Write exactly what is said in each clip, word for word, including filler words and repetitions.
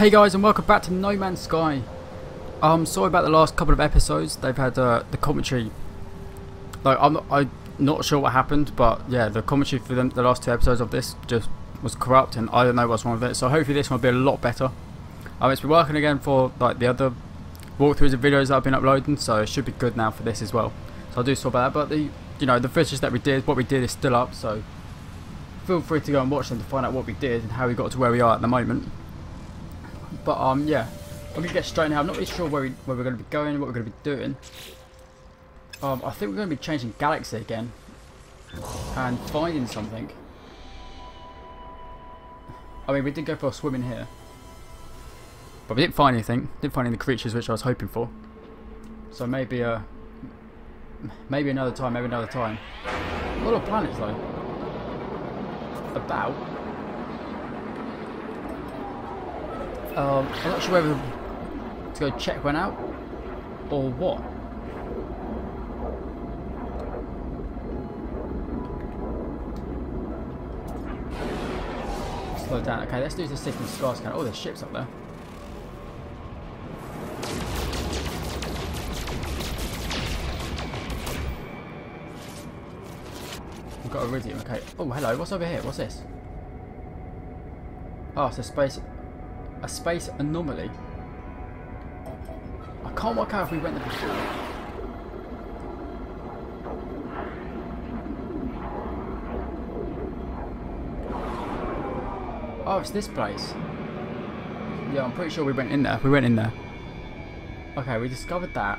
Hey guys, and welcome back to No Man's Sky. Um, sorry about the last couple of episodes. They've had uh, the commentary. Like I'm, not, I'm not sure what happened, but yeah, the commentary for them, the last two episodes of this just was corrupt, and I don't know what's wrong with it. So hopefully this one will be a lot better. Um, it's been working again for like the other walkthroughs and videos that I've been uploading, so it should be good now for this as well. So I do sorry about that, but the you know the footage that we did, what we did is still up. So feel free to go and watch them to find out what we did and how we got to where we are at the moment. But um yeah, I'm gonna get straight now. I'm not really sure where, we, where we're gonna be going, what we're gonna be doing. Um, I think we're gonna be changing galaxy again and finding something. I mean, we did go for a swim in here, but we didn't find anything. Didn't find any creatures, which I was hoping for. So maybe uh, maybe another time, maybe another time. A lot of planets though. About. Um, I'm not sure whether to go check one out or what. Slow down. Okay, let's do the system scar scan. Oh, there's ships up there. We've got Iridium. Okay. Oh, hello. What's over here? What's this? Oh, it's a space. A space anomaly. I can't work out if we went there before. Oh, it's this place. Yeah, I'm pretty sure we went in there. We went in there. Okay, we discovered that.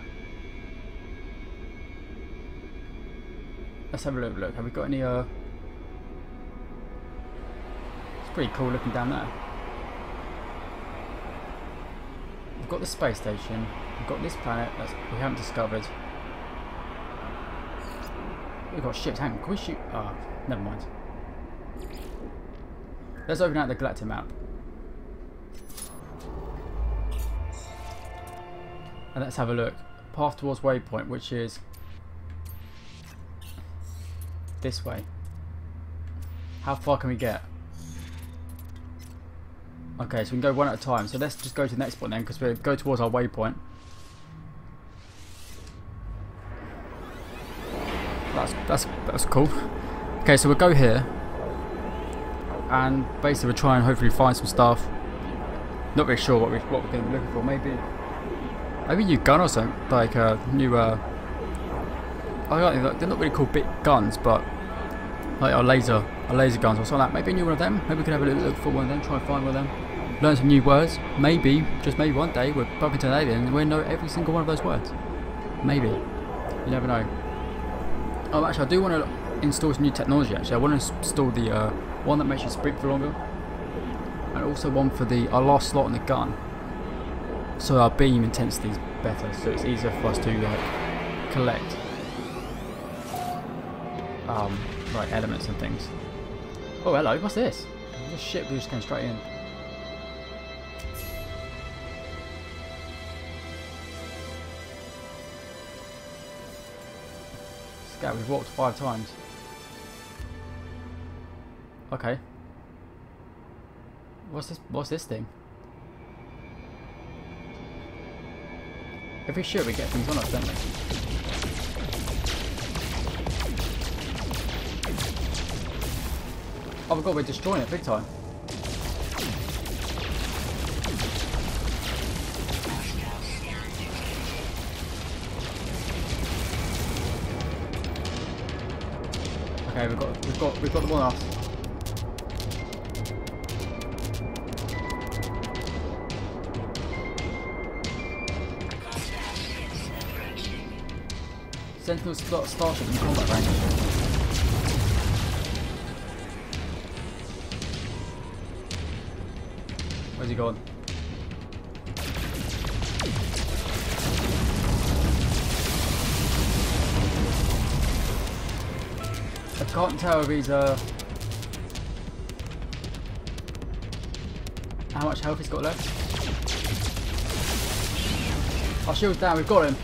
Let's have a little look. Have we got any? Uh... It's pretty cool looking down there. We've got the space station, we've got this planet that we haven't discovered. We've got ships, hang on, can we shoot? Oh, never mind. Let's open out the galactic map. And let's have a look. Path towards waypoint, which is this way. How far can we get? Okay, so we can go one at a time. So let's just go to the next point then, because we'll go towards our waypoint. That's that's that's cool. Okay, so we'll go here, and basically we'll try and hopefully find some stuff. Not really sure what we what we're going to be looking for. Maybe maybe a new gun or something, like a new. Uh, I don't know, they're not really called big guns, but. Like our laser, our laser guns or something like that. Maybe a new one of them. Maybe we could have a little look for one of them, try and find one of them. Learn some new words. Maybe, just maybe one day, we'll bump into an alien and we'll know every single one of those words. Maybe. You never know. Oh, actually, I do want to install some new technology, actually. I want to install the uh, one that makes you sprint for longer. And also one for the our last slot on the gun. So our beam intensity is better, so it's easier for us to like collect. Um... Right, elements and things. Oh, hello, what's this? This ship we just came straight in. Scout, we've walked five times. Okay. What's this what's this thing? If we shoot we get things on us, don't we? Oh my god, we're destroying it big time. Okay, we've got we've got we've got the one off. Sentinel starship in combat range. Where's he going? I can't tell if he's uh how much health he's got left. Our shield's down, we've got him.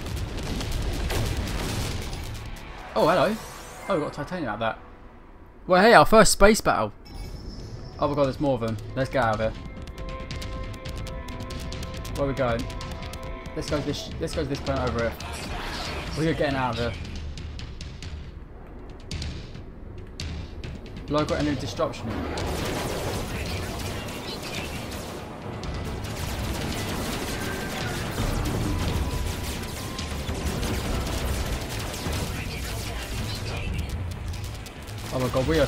Oh hello. Oh, we've got titanium out of that. Well hey, our first space battle. Oh my god, there's more of them. Let's get out of here. Where are we going? This goes this, this goes this plant over here. We're getting out of here. Local energy disruption. Oh my god, we are...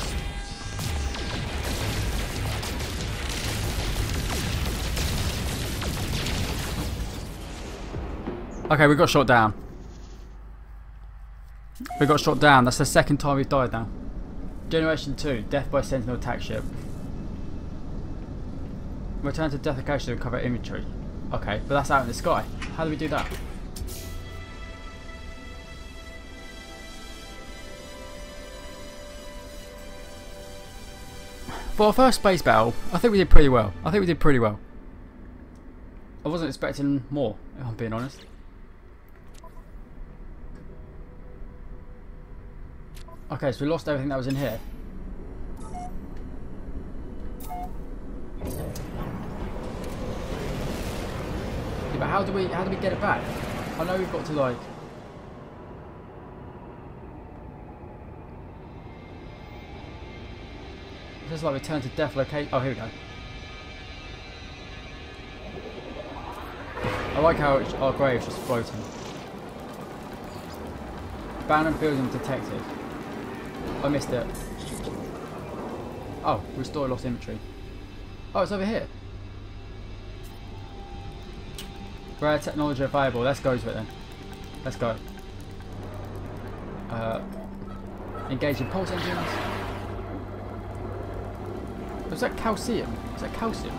Okay, we got shot down. We got shot down. That's the second time we've died now. Generation two, death by Sentinel attack ship. Return to death location to recover inventory. Okay, but that's out in the sky. How do we do that? For our first space battle, I think we did pretty well. I think we did pretty well. I wasn't expecting more, if I'm being honest. Okay, so we lost everything that was in here. Yeah, but how do we how do we get it back? I know we've got to like. It's just like return to death location. Oh, here we go. I like how it's, our grave's just floating. Abandoned building detected. I missed it. Oh, restore lost inventory. Oh, it's over here. Rare technology available. Let's go to it then. Let's go. Uh, engage in pulse engines. Was that calcium? Is that calcium?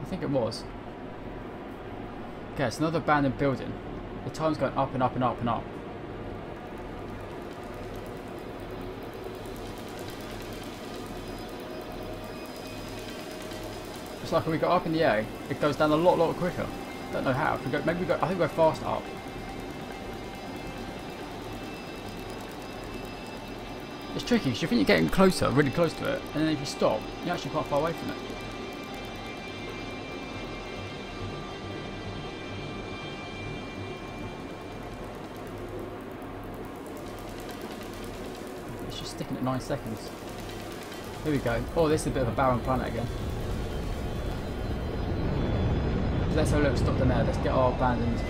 I think it was. Okay, it's another abandoned building. The time's going up and up and up and up. It's like when we go up in the air, it goes down a lot, lot quicker. Don't know how. If we go, maybe we go. I think we go fast up. It's tricky because you think you're getting closer, really close to it, and then if you stop, you're actually quite far away from it. Sticking at nine seconds. Here we go. Oh, this is a bit of a barren planet again. Let's have a look. Stop them there. Let's get our abandoned.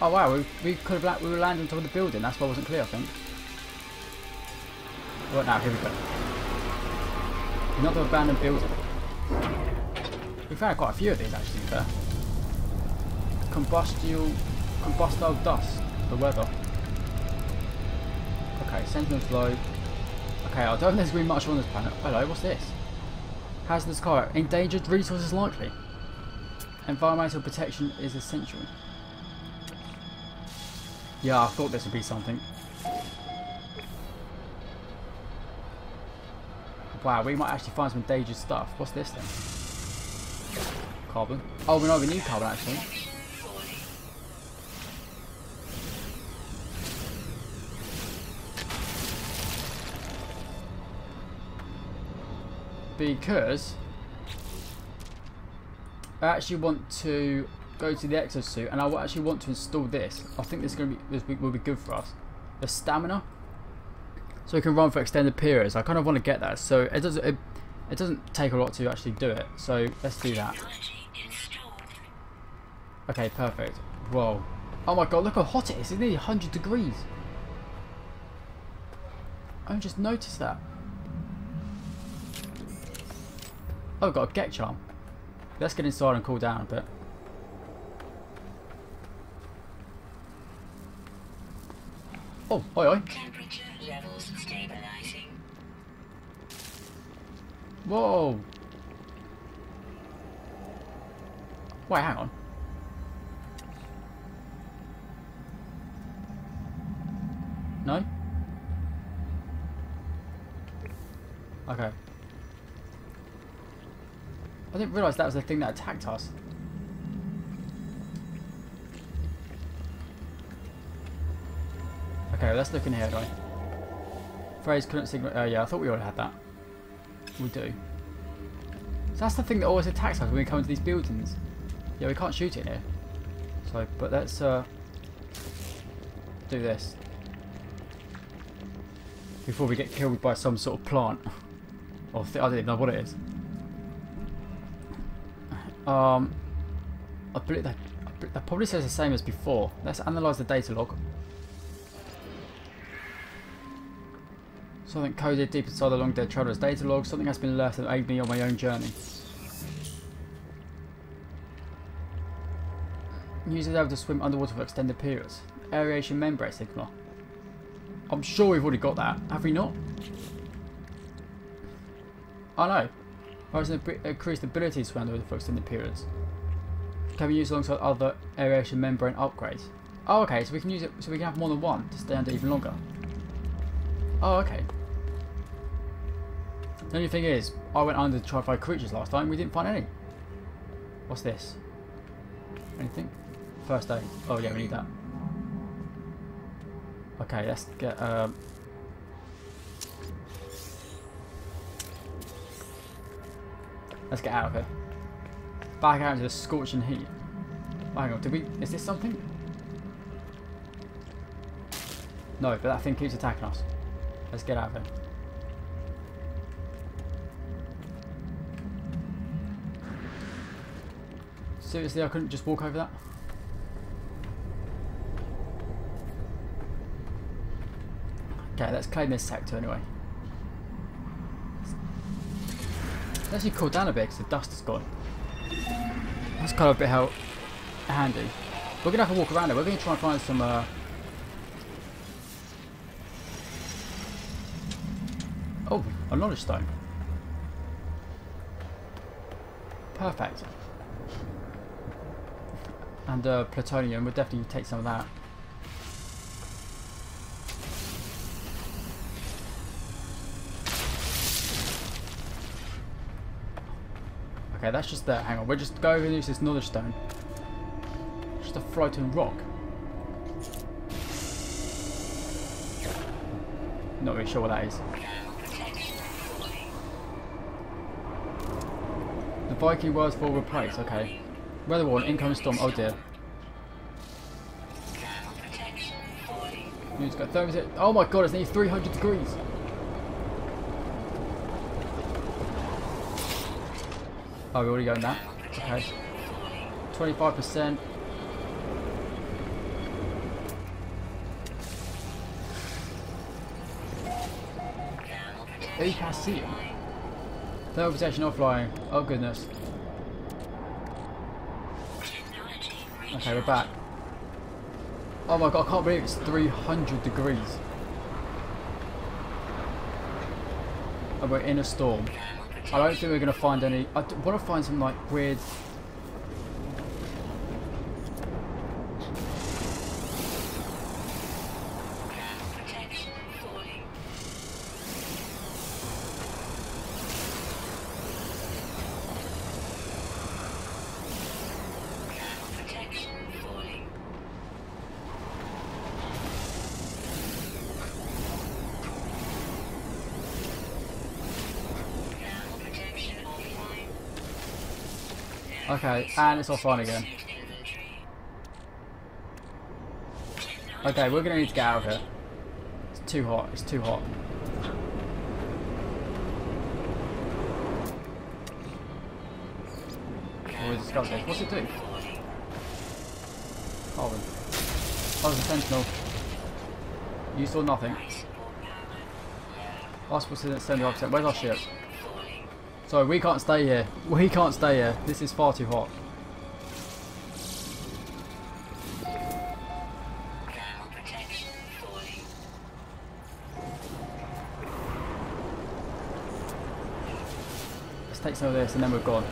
Oh wow, we, we could have we were landing on top of the building. That's why it wasn't clear, I think. Right now, here we go. Another abandoned building. We found quite a few of these actually. There. Combustible, combustible dust, the weather. Okay, Sentinel's low. Okay, I don't think there's really much on this planet. Hello, what's this? Hazardous car, endangered resources likely. Environmental protection is essential. Yeah, I thought this would be something. Wow, we might actually find some endangered stuff. What's this then? Carbon. Oh, we know we need carbon actually. Because I actually want to go to the exosuit and I actually want to install this. I think this is going to be, this will be good for us. The stamina, so we can run for extended periods. I kind of want to get that, so it doesn't it, it doesn't take a lot to actually do it. So let's do that. Okay, perfect. Whoa! Oh my god, look how hot it is. It's nearly one hundred degrees. I just noticed that. Oh, I've got a get charm. Let's get inside and cool down a bit. Oh, oi oi. Temperature levels stabilizing. Whoa. Wait, hang on. No? Okay. I didn't realise that was the thing that attacked us. Okay, let's look in here, guy. Phrase current signal. Oh, uh, yeah, I thought we already had that. We do. So that's the thing that always attacks us when we come into these buildings. Yeah, we can't shoot it in here. So, but let's uh, do this. Before we get killed by some sort of plant. Or th I don't even know what it is. Um, I believe that, that probably says the same as before. Let's analyse the data log. Something coded deep inside the long dead traveler's data log. Something has been left that aided me on my own journey. Users able to swim underwater for extended periods. Aeration membrane sigma. I'm sure we've already got that. Have we not? I know. Has an increased ability to swim underwater for extended periods. Can be used alongside other aeration membrane upgrades. Oh, okay. So we can use it. So we can have more than one to stay under even longer. Oh, okay. The only thing is, I went under to try to find creatures last time. We didn't find any. What's this? Anything? First aid. Oh, yeah, we need that. Okay, let's get. Um... Let's get out of here. Back out into the scorching heat. Oh, hang on, did we? Is this something? No, but that thing keeps attacking us. Let's get out of here. Seriously, I couldn't just walk over that? Okay, let's claim this sector anyway. Let's actually cool down a bit because the dust is gone. That's kind of a bit how handy. We're going to have to walk around it. We're going to try and find some... Uh, Oh, a knowledge stone. Perfect. And uh, plutonium, we'll definitely take some of that. Okay, that's just there. Hang on, we'll just go over and use this knowledge stone. Just a floating rock. Not really sure what that is. Viking words for replace, okay. Weather warning, incoming storm, oh dear. You just got thirty, oh my god, it's nearly three hundred degrees. Oh, we're already going that. Okay. twenty-five percent. You can see it. Third possession offline. Oh goodness. Okay, we're back. Oh my god, I can't believe it's three hundred degrees. And we're in a storm. I don't think we're going to find any... I want to find some like weird... Okay, and it's offline again. Okay, we're gonna need to get out of here. It's too hot, it's too hot. Oh, we discovered this. What's it do? Oh, that was a sentinel. You saw nothing. Hospital seventy-five percent. Where's our ship? So we can't stay here. We can't stay here. This is far too hot. Let's take some of this and then we're gone.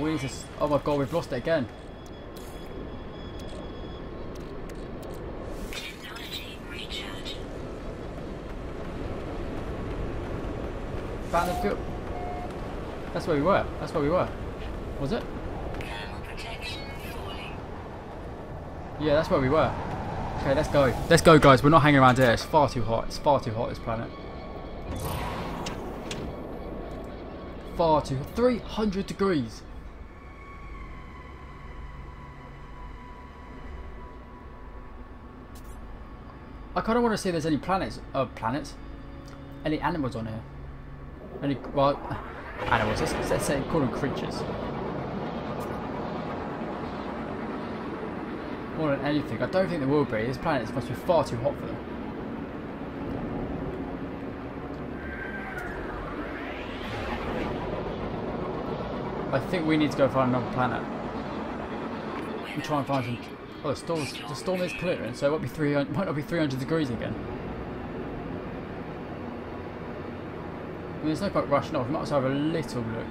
We need to... Oh my god, we've lost it again. That's where we were. That's where we were. Was it? Yeah, that's where we were. Okay, let's go. Let's go, guys. We're not hanging around here. It's far too hot. It's far too hot, this planet. Far too... three hundred degrees. I kind of want to see if there's any planets... Uh, planets? Any animals on here. Any... Well... Animals. Let's, let's say, call them creatures. More than anything, I don't think there will be. This planet must be far too hot for them. I think we need to go find another planet. And try and find some. Oh, the storm. The storm is clearing, so it won't be three. Might not be three hundred degrees again. I mean, there's no point rushing off. We might as well have a little look,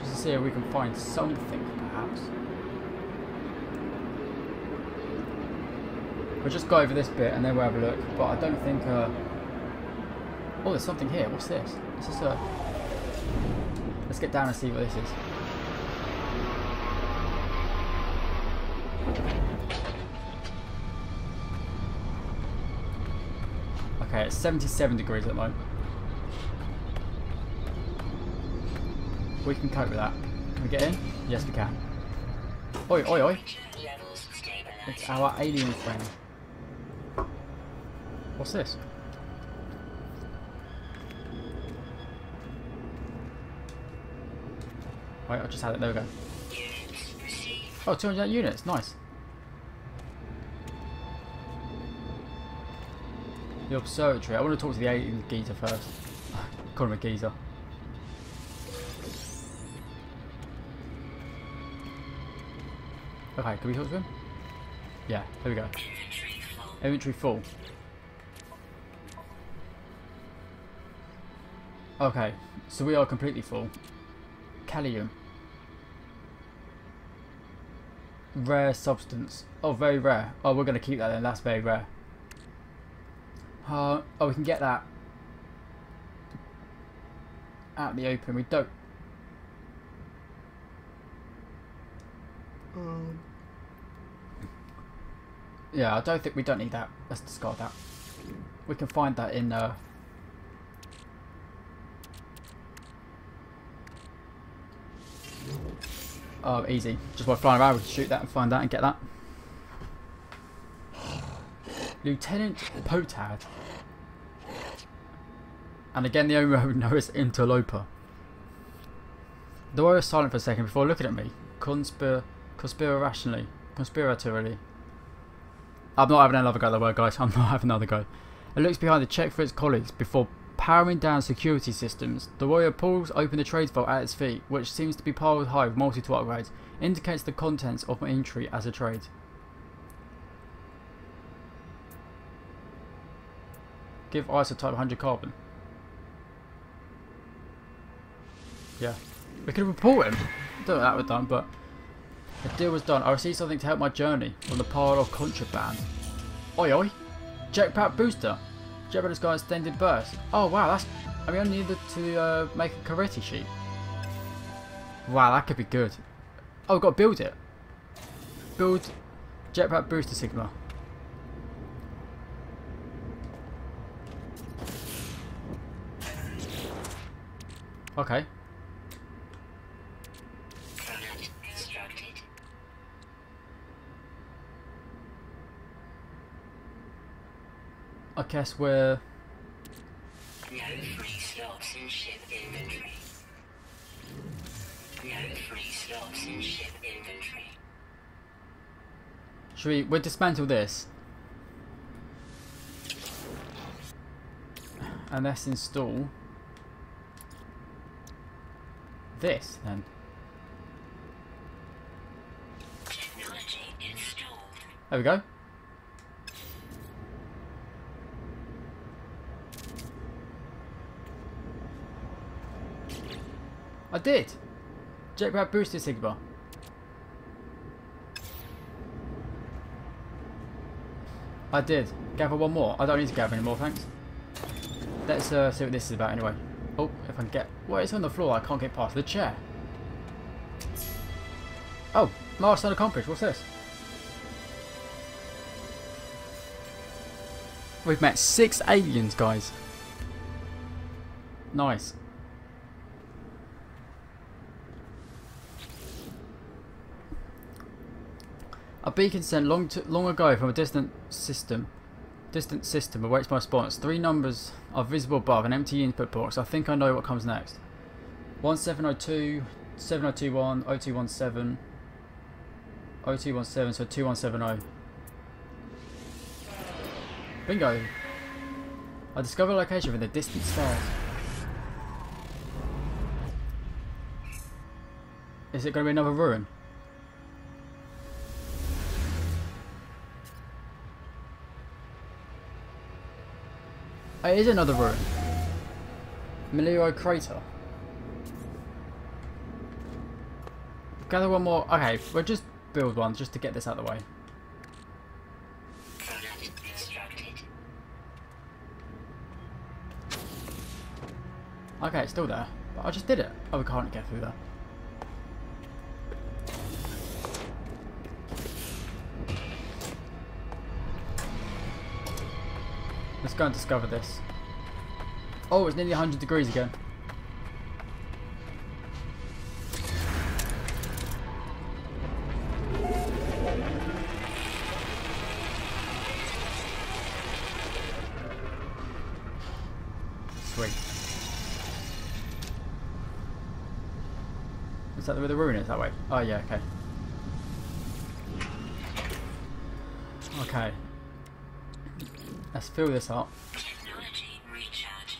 just to see if we can find something, perhaps. We'll just go over this bit and then we'll have a look, but I don't think, uh... oh, there's something here, what's this? Is this a... Let's get down and see what this is. Okay, it's seventy-seven degrees at the moment. We can cope with that. Can we get in? Yes, we can. Oi, oi, oi. It's our alien friend. What's this? Wait, I just had it. There we go. Oh, two hundred units. Nice. The observatory. I want to talk to the alien geezer first. Call him a geezer. Okay, can we talk to him? Yeah, there we go. Inventory full. Okay, so we are completely full. Kalium. Rare substance. Oh, very rare. Oh, we're going to keep that then. That's very rare. Uh, oh, we can get that out in the open. We don't. Um. Yeah, I don't think we don't need that. Let's discard that. We can find that in... Uh, Oh, easy. Just by flying around, we can shoot that and find that and get that. Lieutenant Potad. And again, the only one who knows is Interloper. The warrior was silent for a second before looking at me. Conspir... Conspirationally. Conspiratorially. I'm not having another go at the word, guys. I'm not having another go. It looks behind the check for its colleagues before powering down security systems. The warrior pulls open the trades vault at its feet, which seems to be piled high with multi-tool upgrades. Indicates the contents of my entry as a trade. Give isotype one hundred carbon. Yeah. We could report him. I don't know what that was done, but the deal was done. I received something to help my journey from the pile of contraband. Oi oi! Jetpack booster! Jetpack has got extended burst. Oh wow, that's... I mean, I needed to uh, make a karate sheet. Wow, that could be good. Oh, we've got to build it. Build Jetpack booster Sigma. Okay. I guess we're... No free slots in ship inventory. No free slots in ship inventory. Should we... we'll dismantle this. And let's install... this, then. Technology installed. There we go. I did! Jetpack booster Sigma. I did. Gather one more. I don't need to gather any more, thanks. Let's uh, see what this is about anyway. Oh, if I can get... Well, it's on the floor. I can't get past the chair. Oh, milestone accomplished. What's this? We've met six aliens, guys. Nice. A beacon sent long to, long ago from a distant system. Distant system awaits my response. Three numbers are visible above an empty input box. I think I know what comes next. one seven zero two, seven zero two one, zero two one seven, zero two one seven, so two one seven zero. Bingo! I discovered a location in the distant stars. Is it going to be another ruin? It is another ruin. Milo Crater. Gather one more. Okay, we'll just build one just to get this out of the way. Okay, it's still there. But I just did it. Oh, we can't get through there. Let's go and discover this. Oh, it's nearly one hundred degrees again. Sweet. Is that where the ruin is? That way? Oh yeah, okay. Okay. Let's fill this up. Technology recharge.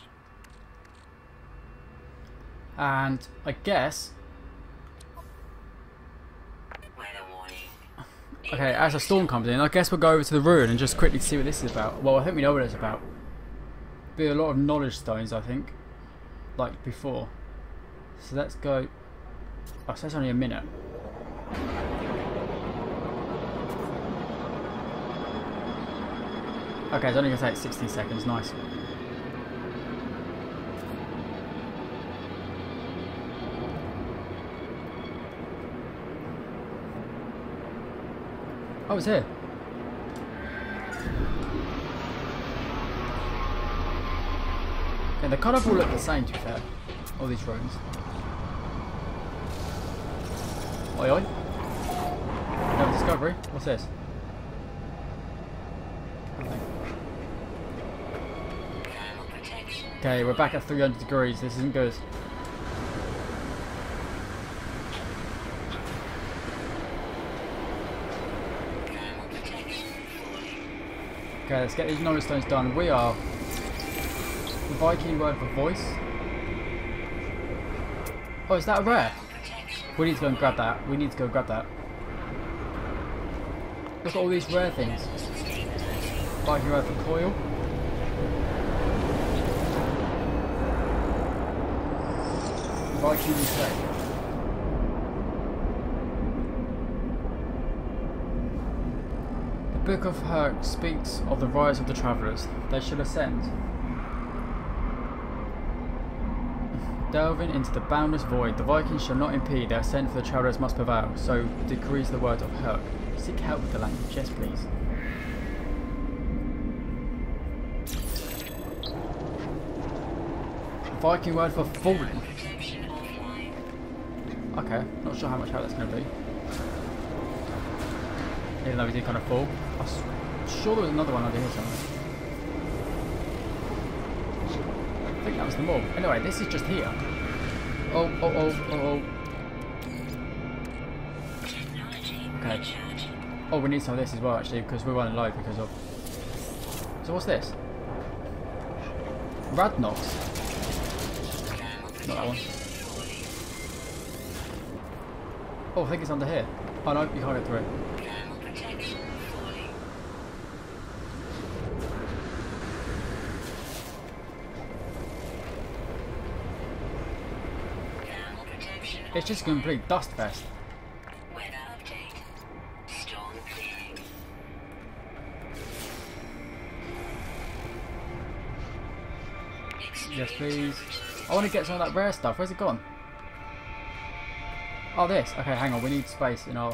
And I guess. Okay, as a storm comes in, I guess we'll go over to the ruin and just quickly see what this is about. Well, I think we know what it's about. Be a lot of knowledge stones, I think, like before. So let's go. Oh, so that's only a minute. Okay, it's only going to take sixteen seconds, nice. Oh, it's here. Okay, they kind of all look the same, to be fair. All these rooms. Oi, oi. Another discovery. What's this? Okay, we're back at three hundred degrees. This isn't good. Okay, let's get these knowledge stones done. We are the Viking word for voice. Oh, is that a rare? We need to go and grab that. We need to go and grab that. Look at all these rare things. Viking word for coil. Viking mistake. The Book of Herc speaks of the rise of the travellers. They shall ascend, delving into the boundless void. The Vikings shall not impede their ascent, for the travellers must prevail. So decrees the word of Herc. Seek help with the language, yes please. Viking word for falling. Okay, not sure how much help that's going to be. Even though we did kind of fall. I'm sure there was another one over here somewhere. I think that was the mall. Anyway, this is just here. Oh, oh, oh, oh, oh. Okay. Oh, we need some of this as well, actually, because we weren't alive because of... So what's this? Radnox. Not that one. Oh, I think it's under here. Oh no, you can't get through it. It's just a complete dust fest. Weather update. Storm clearing. Yes, please. I want to get some of that rare stuff. Where's it gone? Oh, this. Okay, hang on. We need space in our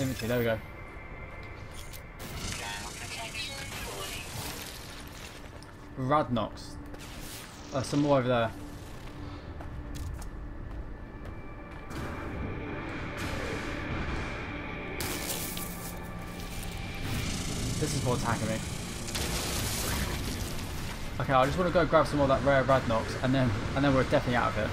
inventory. There we go. Radnox. Uh, some more over there. This is for attacking me. Okay, I just want to go grab some more of that rare Radnox, and then and then we're definitely out of it.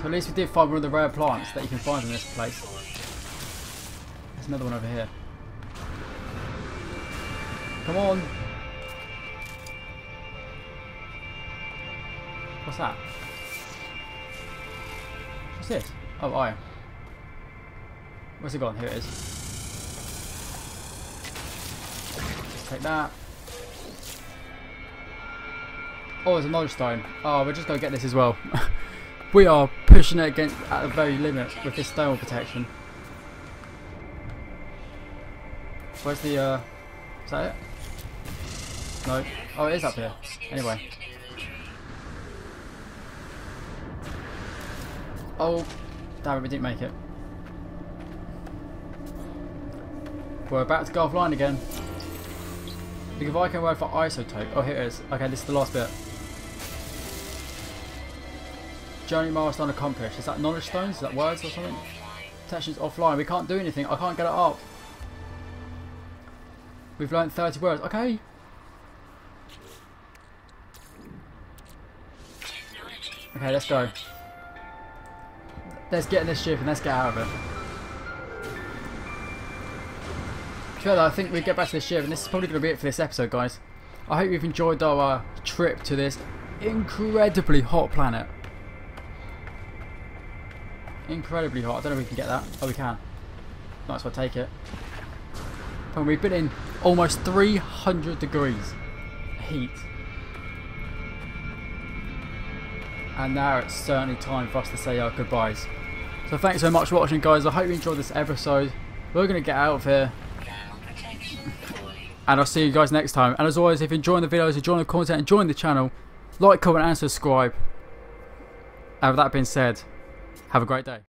So at least we did find one of the rare plants that you can find in this place. There's another one over here. Come on! What's that? What's this? Oh, iron. Where's it gone? Here it is. Just take that. Oh, there's a knowledge stone. Oh, we're just going to get this as well. We are pushing it against at the very limit with this thermal protection. Where's the, uh... is that it? No. Oh, it is up here. Anyway. Oh, damn it, we didn't make it. We're about to go offline again. The Viking word for isotope. Oh, here it is. Okay, this is the last bit. Journey milestone accomplished. Is that knowledge stones? Is that words or something? Protection's offline. We can't do anything. I can't get it up. We've learned thirty words. Okay. Okay, let's go. Let's get in this ship and let's get out of it. Sure, though, I think we get back to the ship, and this is probably going to be it for this episode, guys. I hope you've enjoyed our uh, trip to this incredibly hot planet. Incredibly hot. I don't know if we can get that. Oh, we can. Might as well take it. And we've been in almost three hundred degrees heat. And now it's certainly time for us to say our goodbyes. So thanks so much for watching, guys. I hope you enjoyed this episode. We're going to get out of here. And I'll see you guys next time. And as always, if you're enjoying the videos, enjoying the content, enjoying the channel, like, comment and subscribe. And with that being said, have a great day.